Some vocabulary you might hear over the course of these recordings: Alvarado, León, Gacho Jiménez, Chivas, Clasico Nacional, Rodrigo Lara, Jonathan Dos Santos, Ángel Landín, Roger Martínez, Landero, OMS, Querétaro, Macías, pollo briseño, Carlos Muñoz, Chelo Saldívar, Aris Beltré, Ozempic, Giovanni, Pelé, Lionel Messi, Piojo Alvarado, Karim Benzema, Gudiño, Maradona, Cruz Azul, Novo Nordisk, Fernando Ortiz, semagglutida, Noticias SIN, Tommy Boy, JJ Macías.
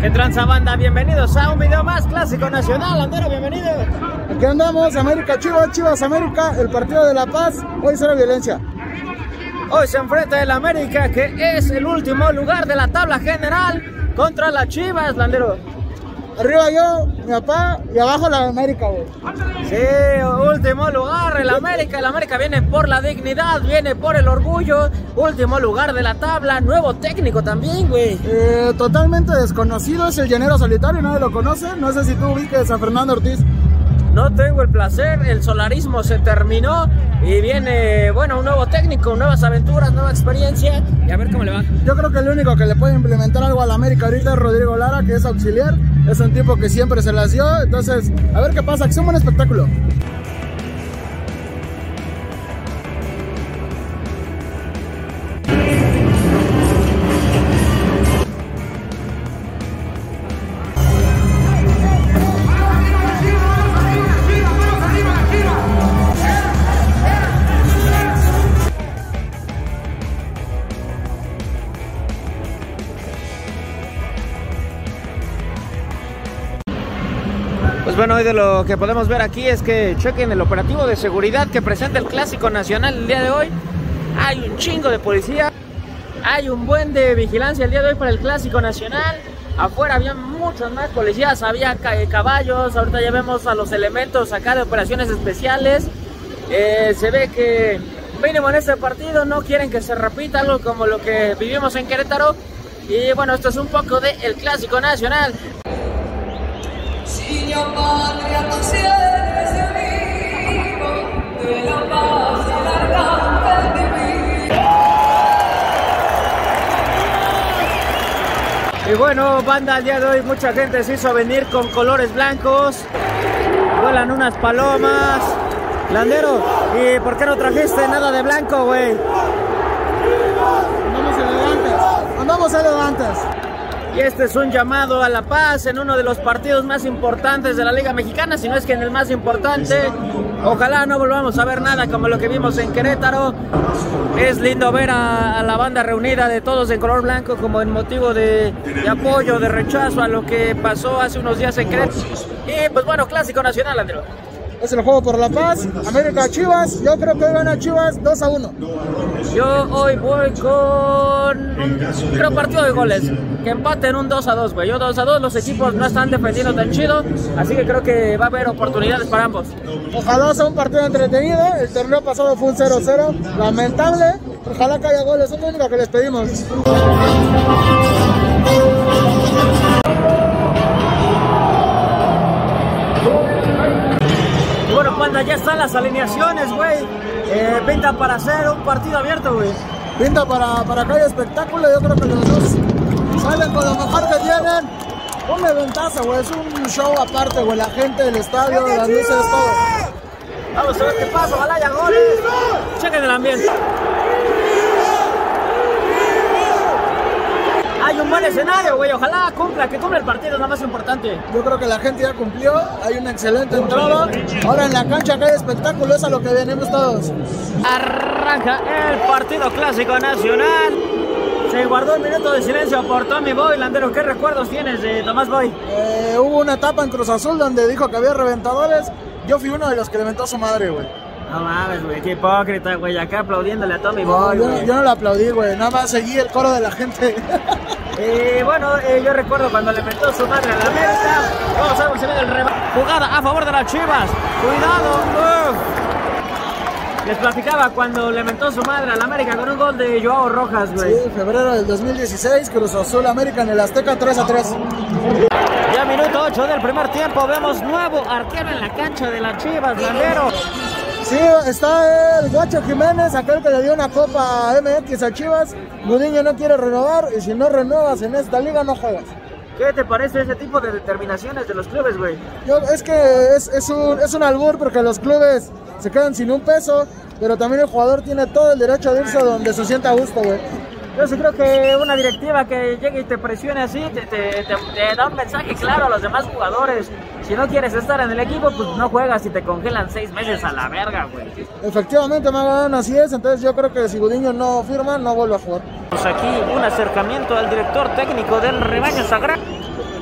¿Qué tranza, banda? Bienvenidos a un video más, Clásico Nacional. Andero, bienvenido. Aquí andamos, América Chivas, Chivas América, el partido de la paz, hoy cero violencia. Hoy se enfrenta el América, que es el último lugar de la tabla general, contra las Chivas, Landero. Arriba yo, mi papá, y abajo la América, güey. Sí, último lugar, el América viene por la dignidad, viene por el orgullo, último lugar de la tabla, nuevo técnico también, güey. Totalmente desconocido, es el llanero solitario, nadie lo conoce, no sé si tú ubiques a Fernando Ortiz. No tengo el placer, el solarismo se terminó y viene, bueno, un nuevo técnico, nuevas aventuras, nueva experiencia y a ver cómo le va. Yo creo que el único que le puede implementar algo a la América ahorita es Rodrigo Lara, que es auxiliar, es un tipo que siempre se las dio, entonces a ver qué pasa, que es un buen espectáculo. Bueno, hoy de lo que podemos ver aquí es que chequen el operativo de seguridad que presenta el Clásico Nacional el día de hoy. Hay un chingo de policía, hay un buen de vigilancia el día de hoy para el Clásico Nacional. Afuera había muchos más policías, había caballos, ahorita ya vemos a los elementos acá de operaciones especiales. Se ve que mínimo en este partido no quieren que se repita algo como lo que vivimos en Querétaro. Y bueno, esto es un poco de el Clásico Nacional. Si la patria no se ha de la paz y la garganta de mí. Y bueno, banda, al día de hoy mucha gente se hizo venir con colores blancos. Vuelan unas palomas. Landero, ¿y por qué no trajiste nada de blanco, güey? Andamos elegantes. Andamos elegantes. Y este es un llamado a la paz en uno de los partidos más importantes de la Liga Mexicana, si no es que en el más importante. Ojalá no volvamos a ver nada como lo que vimos en Querétaro. Es lindo ver a la banda reunida de todos en color blanco como en motivo de apoyo, de rechazo a lo que pasó hace unos días en Querétaro. Y pues bueno, Clásico Nacional, Andrés. Es el juego por la paz, América Chivas, yo creo que hoy van a Chivas 2-1. Yo hoy voy con un partido de goles, que empaten un 2-2, güey. Yo 2-2, los equipos no están defendiendo tan chido, así que creo que va a haber oportunidades para ambos. Ojalá sea un partido entretenido, el torneo pasado fue un 0-0, lamentable, ojalá que haya goles, es lo único que les pedimos. Bueno, cuando ya están las alineaciones, güey, pinta para hacer un partido abierto, güey. Pinta para que haya espectáculo, yo creo que los dos salen con lo mejor que tienen. Una ventaja, güey, es un show aparte, güey, la gente del estadio, las luces, todo. Vamos a ver qué pasa, ojalá haya goles. Chequen el ambiente. Hay un buen escenario, güey, ojalá cumpla, que cumpla el partido, es lo más importante. Yo creo que la gente ya cumplió, hay una excelente entrada. Ahora en la cancha que hay espectáculo, es a lo que venimos todos. Arranca el partido Clásico Nacional. Se guardó un minuto de silencio por Tommy Boy. Landero, ¿qué recuerdos tienes de Tomás Boy? Hubo una etapa en Cruz Azul donde dijo que había reventadores. Yo fui uno de los que le inventó a su madre, güey. No mames, güey, qué hipócrita, güey, acá aplaudiéndole a Tommy Boy. Yo no lo aplaudí, güey, nada más seguí el coro de la gente. Y bueno, yo recuerdo cuando le metió su madre a la América. Vamos a ver si viene el remate. Jugada a favor de las Chivas. Cuidado. Les platicaba cuando le metió su madre a la América con un gol de Joao Rojas, güey. Sí, febrero del 2016, Cruz Azul América en el Azteca 3-3. Ya minuto 8 del primer tiempo, vemos nuevo arquero en la cancha de las Chivas, Landero. Sí, está el Gacho Jiménez, aquel que le dio una copa MX a Chivas. Gudiño no quiere renovar y si no renuevas en esta liga no juegas. ¿Qué te parece ese tipo de determinaciones de los clubes, güey? Es que es un albur porque los clubes se quedan sin un peso, pero también el jugador tiene todo el derecho de irse donde se sienta a gusto, güey. Yo sí creo que una directiva que llegue y te presione así, te da un mensaje claro a los demás jugadores. Si no quieres estar en el equipo, pues no juegas y te congelan 6 meses a la verga, güey. Efectivamente, Maradona, así es. Entonces yo creo que si Gudiño no firma, no vuelve a jugar. Pues aquí un acercamiento al director técnico del rebaño sagrado.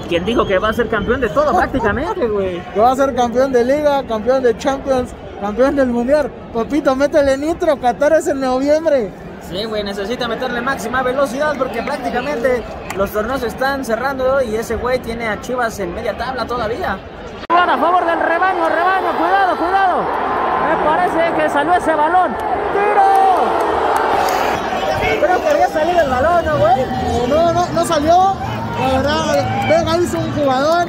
¿Quién dijo que va a ser campeón de todo prácticamente, güey? Que va a ser campeón de Liga, campeón de Champions, campeón del Mundial. Popito, métele nitro, Qatar es en noviembre. Sí, güey, necesita meterle máxima velocidad porque prácticamente los torneos están cerrando y ese güey tiene a Chivas en media tabla todavía. A favor del rebaño, cuidado, cuidado. Me parece que salió ese balón. ¡Tiro! Creo que había salido el balón, ¿no, güey? No salió. La verdad, Vega hizo un jugador.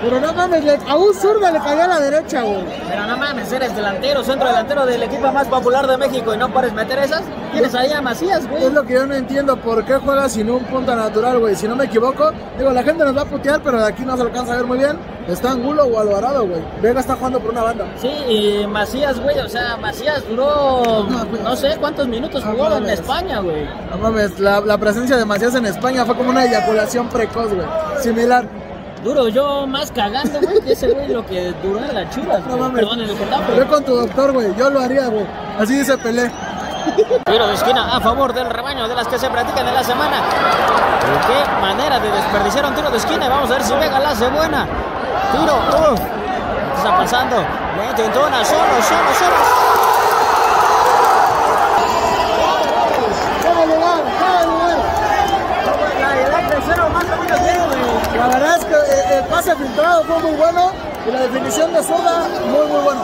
Pero no mames, a un zurdo le cayó a la derecha, güey. Pero no mames, eres delantero, centro delantero del equipo más popular de México y no pares meter esas. Tienes ahí a Macías, güey. Es lo que yo no entiendo, ¿por qué juegas sin un punta natural, güey? Si no me equivoco, digo, la gente nos va a putear, pero de aquí no se alcanza a ver muy bien. Está Angulo o Alvarado, güey. Vega está jugando por una banda. Sí, y Macías, güey, o sea, Macías duró no sé cuántos minutos jugó en España, güey. No mames, la presencia de Macías en España fue como una eyaculación precoz, güey. Similar. Duro yo más cagando, güey, que ese güey lo que duró en las Chivas. No mames. Perdón, en el Getafe. Yo con tu doctor, güey, yo lo haría, güey. Así dice Pelé. Tiro de esquina a favor del rebaño, de las que se practican en la semana. Qué manera de desperdiciar un tiro de esquina. Vamos a ver si Vega la hace buena. Tiro, uff. Está pasando. Le intentona, solo. La verdad es que el pase filtrado fue muy bueno y la definición de zurda muy bueno.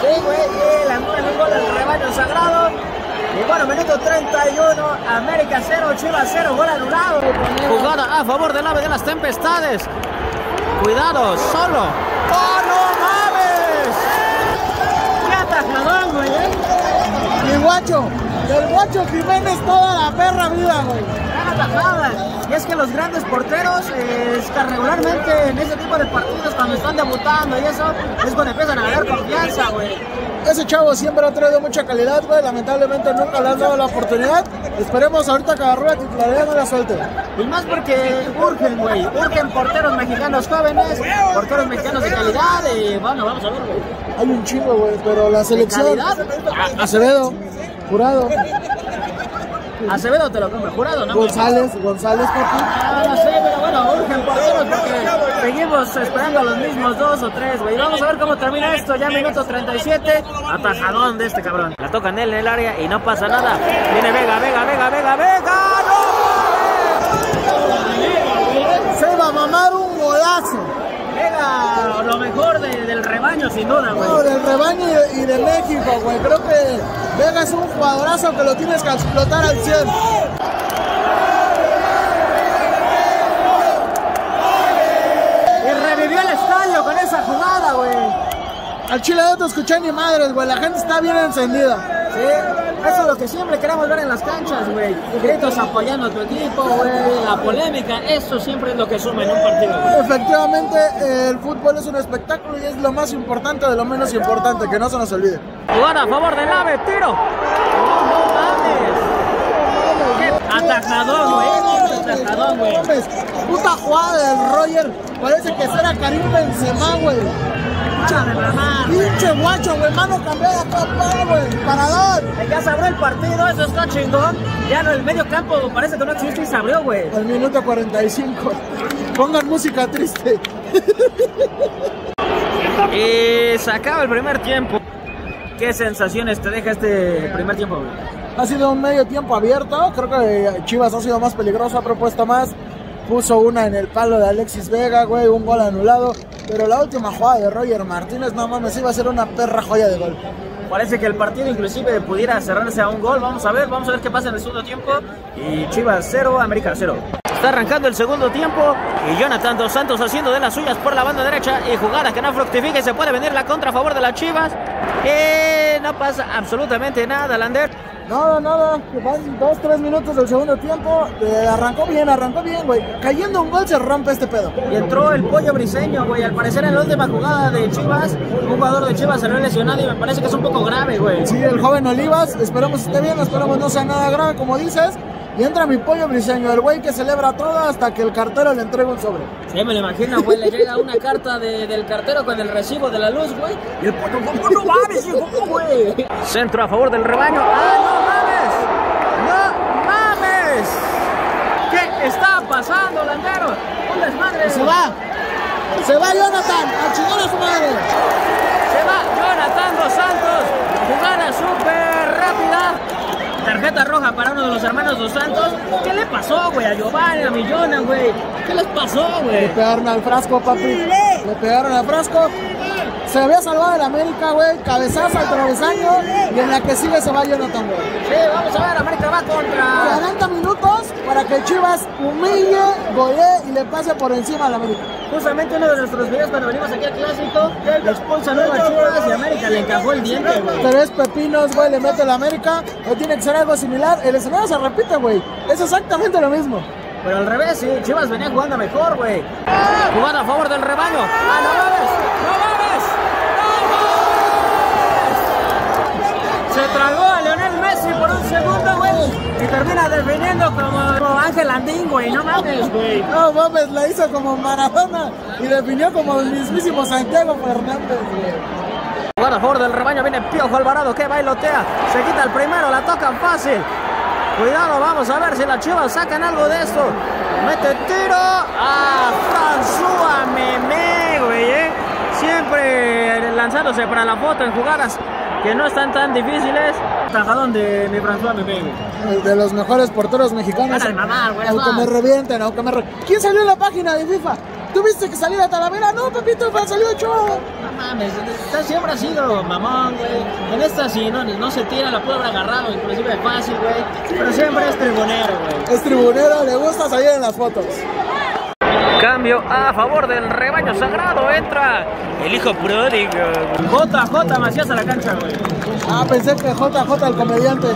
Sí, güey, el Angulo en un gol del rebaño sagrado. Y bueno, minuto 31, América 0, Chivas 0, gol anulado. Jugada a favor del ave de las tempestades. Cuidado, solo. ¡Oh, no mames! ¡Qué atajadón, güey! Mi guacho, el guacho Jiménez toda la perra vida, güey. Y es que los grandes porteros regularmente en ese tipo de partidos, cuando están debutando y eso, es cuando empiezan a ganar confianza, güey. Ese chavo siempre ha traído mucha calidad, güey. Lamentablemente nunca le han dado la oportunidad. Esperemos ahorita que agarró la titularidad no la suelte. Y más porque urgen, güey. Urgen porteros mexicanos jóvenes, porteros mexicanos de calidad. Y bueno, vamos a ver, güey. Hay un chingo, güey, pero la selección. Acevedo, Jurado. Acevedo te lo compro, Jurado, ¿no? González, papi. Ah, no sé, pero bueno, urgen porteros porque seguimos esperando a los mismos dos o tres, güey. Vamos a ver cómo termina esto, ya minuto 37. Atajadón de este cabrón. La tocan él en el área y no pasa nada. Viene Vega. ¡No! Se va a mamar un golazo. Vega, lo mejor del rebaño, sin duda, güey. No, del rebaño y de México, güey. Creo que Vega es un jugadorazo que lo tienes que explotar al 100. Y revivió el estadio con esa jugada, güey. Al chile no te escuché ni madres, güey. La gente está bien encendida. Sí, eso es lo que siempre queremos ver en las canchas, güey. Gritos apoyando a tu equipo, güey. La polémica, eso siempre es lo que suma en un partido, güey. Efectivamente, el fútbol es un espectáculo y es lo más importante de lo menos importante, que no se nos olvide. Jugada a favor del ave, tiro. ¡No mames! Atajadón, güey. Atajadón, güey. Puta jugada del Roger. Parece que será Karim Benzema, güey. Pinche guacho, güey. Mano cambiada, papá, güey. Parador. Ya se abrió el partido, eso está chingón. Ya no, el medio campo parece que no existe y se abrió, güey. Al minuto 45. Pongan música triste. Y se acaba el primer tiempo. ¿Qué sensaciones te deja este primer tiempo, güey? Ha sido un medio tiempo abierto. Creo que Chivas ha sido más peligroso, ha propuesto más. Puso una en el palo de Alexis Vega, güey, un gol anulado. Pero la última jugada de Roger Martínez, no mames, iba a ser una perra joya de gol. Parece que el partido inclusive pudiera cerrarse a un gol. Vamos a ver qué pasa en el segundo tiempo. Y Chivas 0, América 0. Está arrancando el segundo tiempo y Jonathan Dos Santos haciendo de las suyas por la banda derecha y jugada que no fructifica y se puede venir la contra a favor de las Chivas. No pasa absolutamente nada, Lander. Nada. Van 2-3 minutos del segundo tiempo. Arrancó bien, güey. Cayendo un gol se rompe este pedo. Y entró el pollo briseño, güey. Al parecer en la última jugada de Chivas, un jugador de Chivas salió lesionado y me parece que es un poco grave, güey. Sí, el joven Olivas. Esperamos esté bien, esperamos no sea nada grave, como dices. Y entra mi pollo briseño, el güey que celebra todo hasta que el cartero le entrega un sobre. Sí, me lo imagino, güey, le llega una carta del cartero con el recibo de la luz, güey. Y el pollo, ¿cómo no mames, hijo, güey? Centro a favor del rebaño. ¡Ah, no mames! ¿Qué está pasando, Landero? Un desmadre y se va. Se va Jonathan, a chingar a su madre. Se va Jonathan Dos Santos, jugada súper rápida. Tarjeta roja para uno de los hermanos Dos Santos. ¿Qué le pasó, güey? A Giovanni, a Millona, güey. ¿Qué les pasó, güey? Le pegaron al frasco, papi. Le pegaron al frasco. Se había salvado el América, güey. Cabezazo al travesaño. Y en la que sigue se va Jonathan, güey. Sí, vamos a ver, América va contra... 40 minutos para que Chivas humille, golee y le pase por encima al América. Justamente uno de nuestros videos cuando venimos aquí al Clásico, le expulsan a Chivas y América le encajó el diente, güey. Tres pepinos, güey, le mete el América. O tiene que ser algo similar. El escenario se repite, güey. Es exactamente lo mismo. Pero al revés, sí. Chivas venía jugando mejor, güey. Jugada a favor del rebaño. ¡Ah, no mames! ¡No mames! Se tragó a Lionel Messi por un segundo, güey. Y termina defendiendo como Ángel Landín, güey. No mames, güey. No mames, la hizo como Maradona. Y definió como el mismísimo Santiago Fernández, güey. Bueno, a favor del rebaño viene Piojo Alvarado, que bailotea. Se quita el primero, la tocan fácil. Cuidado, vamos a ver si las Chivas sacan algo de esto. Mete tiro a François Memé, güey, Siempre lanzándose para la foto en jugadas que no están tan difíciles. Tajadón de mi François Memé, güey. De los mejores porteros mexicanos. Mamá, güey, aunque me revienten, aunque me revienten. ¿Quién salió en la página de FIFA? ¿Tuviste que salir a Talavera? No, Popito, salió Cholo. No mames, usted siempre ha sido mamón, güey. En esta sí, no se tira, la puede haber agarrado, inclusive es fácil, güey. Pero siempre es tribunero, güey. Es tribunero, le gusta salir en las fotos. Cambio a favor del rebaño sagrado, entra el hijo pródigo. JJ Macías a la cancha, güey. Ah, pensé que JJ el comediante.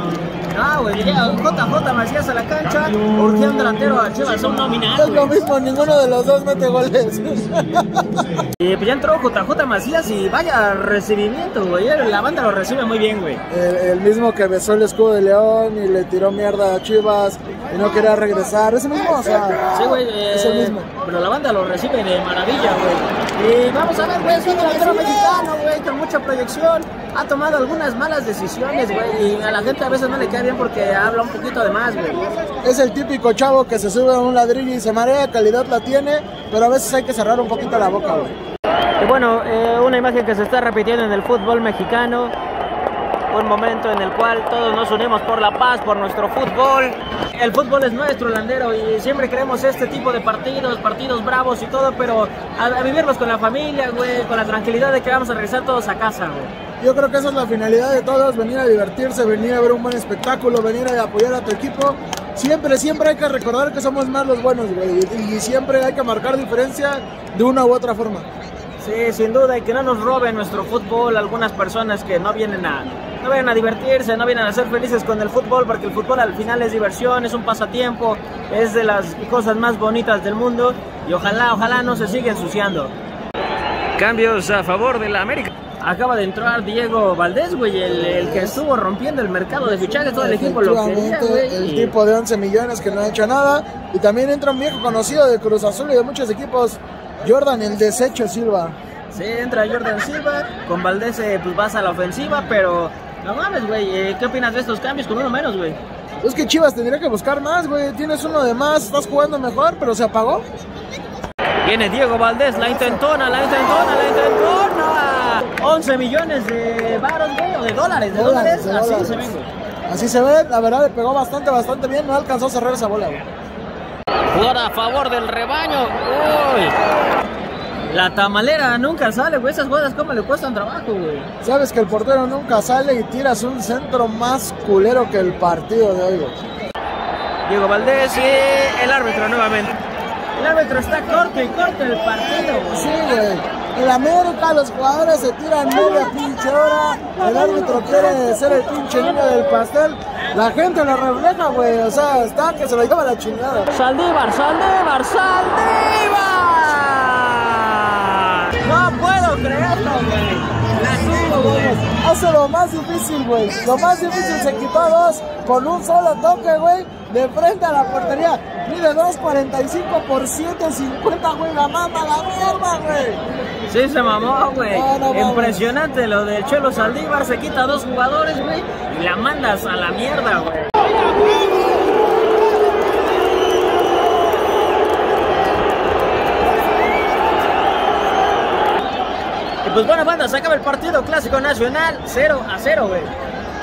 Ah, güey, JJ Macías a la cancha, urgía un delantero a Chivas, son nominados. Es lo mismo, ninguno de los dos mete goles. Y pues ya entró JJ Macías y vaya recibimiento, güey. La banda lo recibe muy bien, güey. El mismo que besó el escudo de León y le tiró mierda a Chivas y no quería regresar. Es el mismo, o sea. Sí, güey, es el mismo. Pero la banda lo recibe de maravilla, güey. Y vamos a ver, güey, es un delantero mexicano, güey, con mucha proyección. Ha tomado algunas malas decisiones, güey, y a la gente a veces no le cae bien porque habla un poquito de más, güey. Es el típico chavo que se sube a un ladrillo y se marea, calidad la tiene, pero a veces hay que cerrar un poquito la boca, güey. Y bueno, una imagen que se está repitiendo en el fútbol mexicano, un momento en el cual todos nos unimos por la paz, por nuestro fútbol. El fútbol es nuestro, Landero, y siempre queremos este tipo de partidos, partidos bravos y todo, pero a vivirlos con la familia, güey, con la tranquilidad de que vamos a regresar todos a casa, güey. Yo creo que esa es la finalidad de todos, venir a divertirse, venir a ver un buen espectáculo, venir a apoyar a tu equipo. Siempre hay que recordar que somos más los buenos, güey, y siempre hay que marcar diferencia de una u otra forma. Sí, sin duda, y que no nos roben nuestro fútbol algunas personas que no vienen a divertirse, no vienen a ser felices con el fútbol, porque el fútbol al final es diversión, es un pasatiempo, es de las cosas más bonitas del mundo, y ojalá no se siga ensuciando. Cambios a favor de la América. Acaba de entrar Diego Valdés, güey, el que estuvo rompiendo el mercado de fichajes, todo el equipo lo quería, güey. El tipo de 11 millones que no ha hecho nada. Y también entra un viejo conocido de Cruz Azul y de muchos equipos, Jordan, el desecho Silva. Sí, entra Jordan Silva, con Valdés pues vas a la ofensiva, pero no mames, güey, ¿qué opinas de estos cambios con uno menos, güey? Es que Chivas tendría que buscar más, güey, tienes uno de más, estás jugando mejor, pero se apagó. Viene Diego Valdés, la intentona. 11 millones de baros, güey, o de dólares. Así se ven, güey. Así se ve, la verdad le pegó bastante bien, no alcanzó a cerrar esa bola, güey. Jugada a favor del rebaño. Uy. La tamalera nunca sale, güey, esas jugadas cómo le cuestan trabajo, güey. Sabes que el portero nunca sale y tiras un centro más culero que el partido de hoy, güey. Diego Valdés y el árbitro nuevamente. El árbitro está corto el partido, güey. Sí, güey. En América los jugadores se tiran media pinche hora, el árbitro quiere ser el pinche niño del pastel, la gente lo refleja, güey, o sea, está que se lo lleva la chingada. ¡Saldívar! No puedo creerlo, güey. La hace lo más difícil, güey. Lo más difícil, se quitó a dos con un solo toque, güey, de frente a la portería. Mide 2.45 por 7.50, güey, la mata la mierda, güey. Sí, se mamó, güey. Impresionante lo del Chelo Saldívar. Se quita a dos jugadores, güey, y la mandas a la mierda, güey. pues bueno, banda, se acaba el partido. Clásico Nacional, 0-0, güey.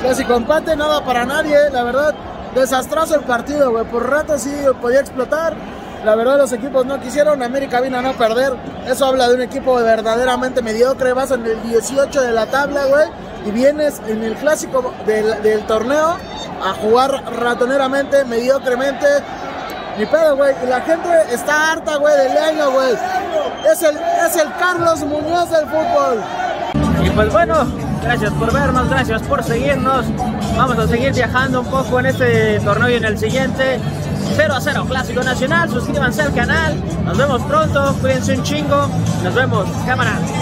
Clásico empate, nada para nadie. La verdad, desastroso el partido, güey. Por rato sí podía explotar. La verdad, los equipos no quisieron. América vino a no perder. Eso habla de un equipo verdaderamente mediocre. Vas en el 18 de la tabla, güey. Y vienes en el clásico del torneo a jugar ratoneramente, mediocremente. Ni pedo, güey. Y la gente está harta, güey, del año, güey. Es el Carlos Muñoz del fútbol. Y pues bueno, gracias por vernos, gracias por seguirnos. Vamos a seguir viajando un poco en este torneo y en el siguiente. 0-0 Clásico Nacional. Suscríbanse al canal. Nos vemos pronto. Cuídense un chingo. Nos vemos. Cámara.